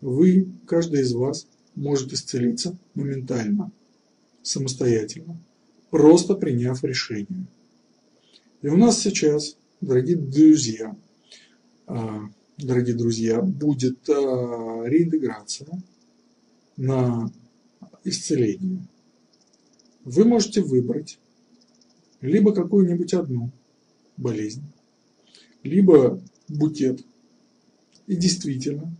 вы, каждый из вас, может исцелиться моментально, самостоятельно, просто приняв решение. И у нас сейчас, дорогие друзья, будет реинтеграция на исцеление. Вы можете выбрать либо какую-нибудь одну болезнь, либо букет, и действительно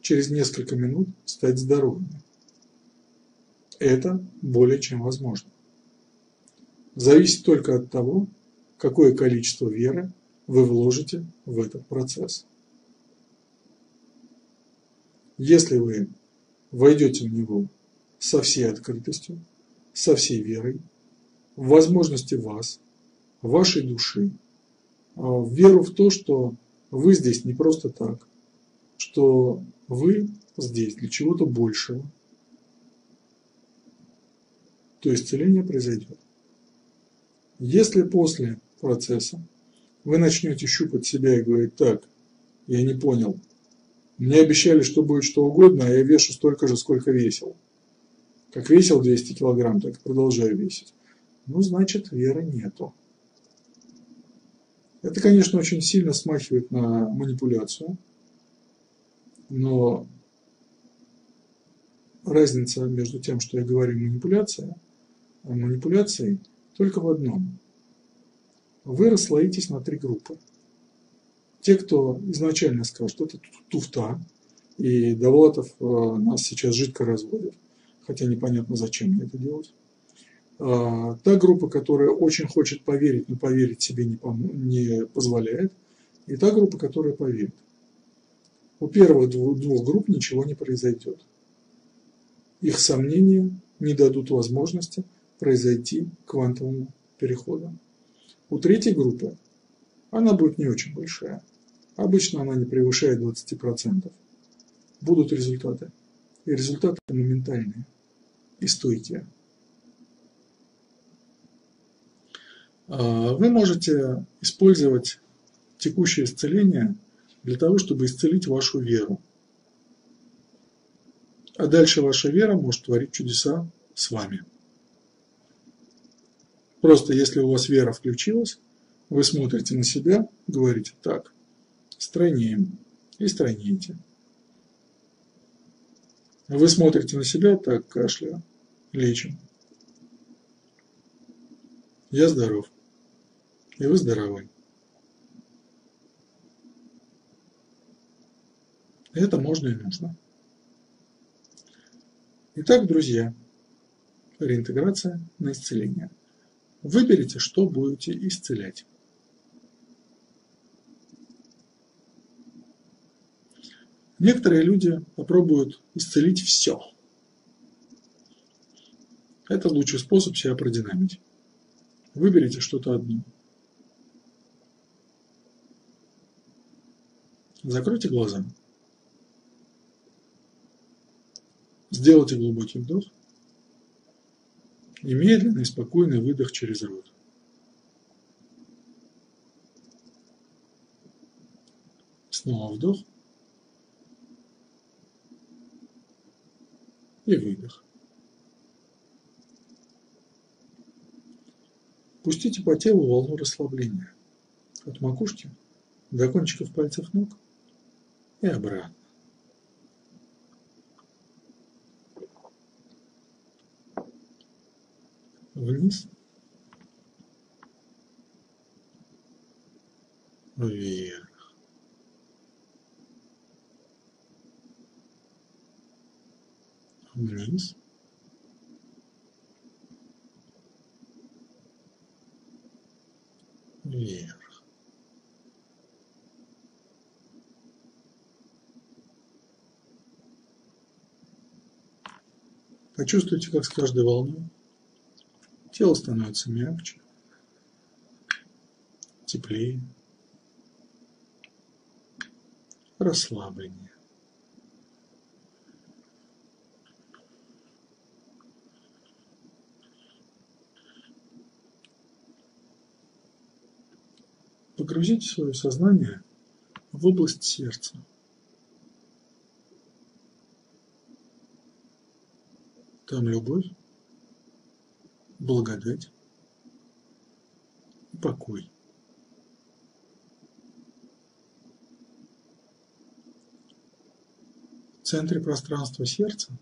через несколько минут стать здоровыми. Это более чем возможно. Зависит только от того, какое количество веры вы вложите в этот процесс. Если вы войдете в него со всей открытостью, со всей верой, в возможности вас, вашей души, в веру в то, что вы здесь не просто так, что вы здесь для чего-то большего, то исцеление произойдет. Если после процесса вы начнете щупать себя и говорить: так, я не понял, мне обещали, что будет что угодно, а я вешу столько же, сколько весил. Как весил 200 килограмм, так и продолжаю весить. Ну, значит, веры нету. Это, конечно, очень сильно смахивает на манипуляцию, но разница между тем, что я говорю манипуляция, а манипуляцией только в одном. Вы расслоитесь на три группы. Те, кто изначально сказал, что это туфта, и Довлатов нас сейчас жидко разводит, хотя непонятно, зачем мне это делать. Та группа, которая очень хочет поверить, но поверить себе не позволяет, и та группа, которая поверит. У первых двух групп ничего не произойдет. Их сомнения не дадут возможности произойти квантовому переходу. У третьей группы она будет не очень большая. Обычно она не превышает 20%. Будут результаты. И результаты моментальные и стойкие. Вы можете использовать текущее исцеление для того, чтобы исцелить вашу веру. А дальше ваша вера может творить чудеса с вами. Просто если у вас вера включилась, вы смотрите на себя, говорите: так, стройнеем, и стройнеете. Вы смотрите на себя: так, кашляю, лечим. Я здоров. И вы здоровы. Это можно и нужно. Итак, друзья, реинтеграция на исцеление. Выберите, что будете исцелять. Некоторые люди попробуют исцелить все. Это лучший способ себя продинамить. Выберите что-то одно. Закройте глаза. Сделайте глубокий вдох и медленный, спокойный выдох через рот. Снова вдох и выдох. Пустите по телу волну расслабления от макушки до кончиков пальцев ног и обратно. Вниз, вверх, вниз, вверх, почувствуйте, как с каждой волной тело становится мягче, теплее, расслабленнее. Погрузите свое сознание в область сердца. Там любовь, благодать и покой. В центре пространства сердца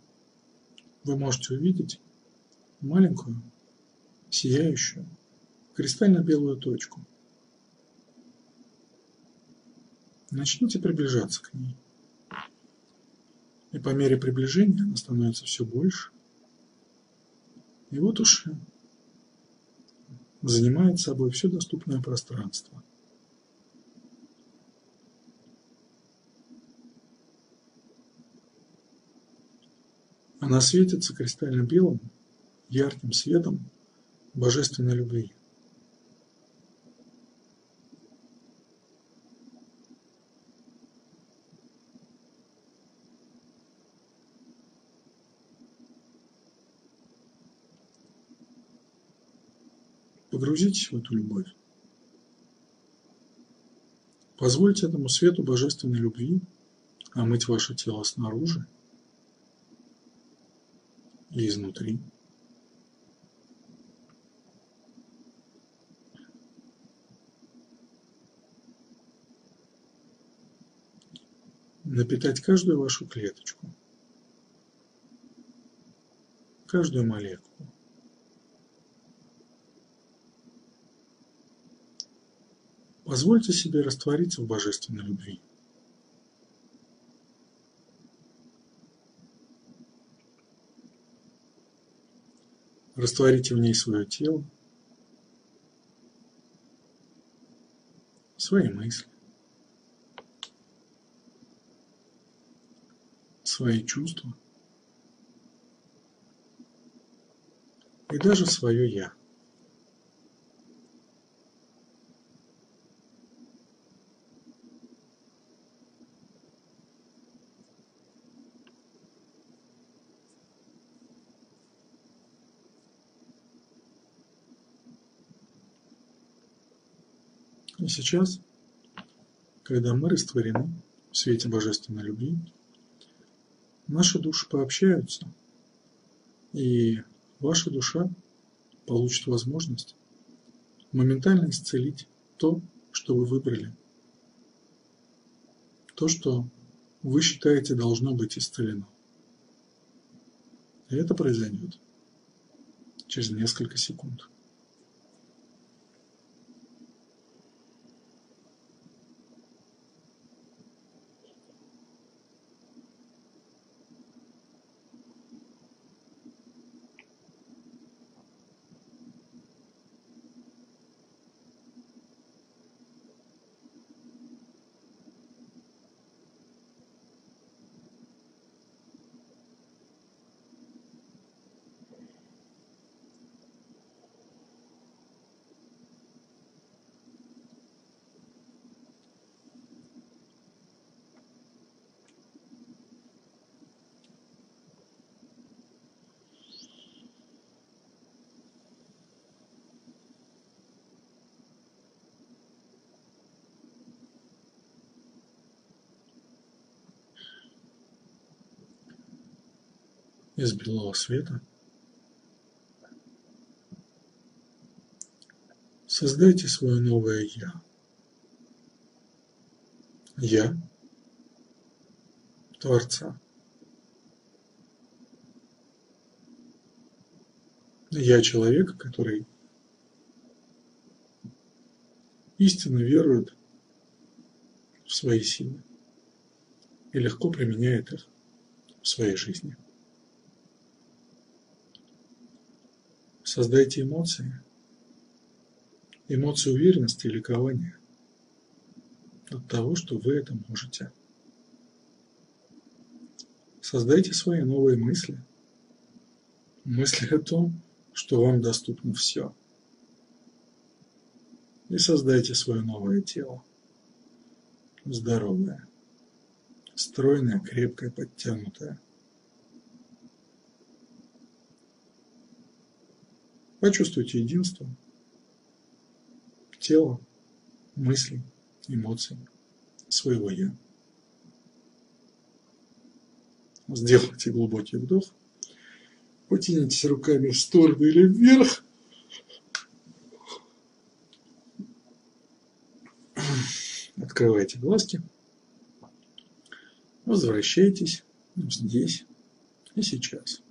вы можете увидеть маленькую, сияющую, кристально-белую точку. Начните приближаться к ней. И по мере приближения она становится все больше. И вот уж занимает собой все доступное пространство. Она светится кристально-белым, ярким светом божественной любви. Погрузитесь в эту любовь. Позвольте этому свету божественной любви омыть ваше тело снаружи и изнутри. Напитать каждую вашу клеточку, каждую молекулу. Позвольте себе раствориться в божественной любви. Растворите в ней свое тело, свои мысли, свои чувства и даже свое «я». И сейчас, когда мы растворены в свете божественной любви, наши души пообщаются, и ваша душа получит возможность моментально исцелить то, что вы выбрали, то, что вы считаете должно быть исцелено. И это произойдет через несколько секунд. Из белого света создайте свое новое «Я». «Я» Творца. «Я» человека, который истинно верует в свои силы и легко применяет их в своей жизни. Создайте эмоции уверенности и ликования от того, что вы это можете. Создайте свои новые мысли, мысли о том, что вам доступно все. И создайте свое новое тело, здоровое, стройное, крепкое, подтянутое. Почувствуйте единство тела, мыслей, эмоций, своего «я». Сделайте глубокий вдох потянитесь руками в сторону или вверх. Открывайте глазки. Возвращайтесь здесь и сейчас.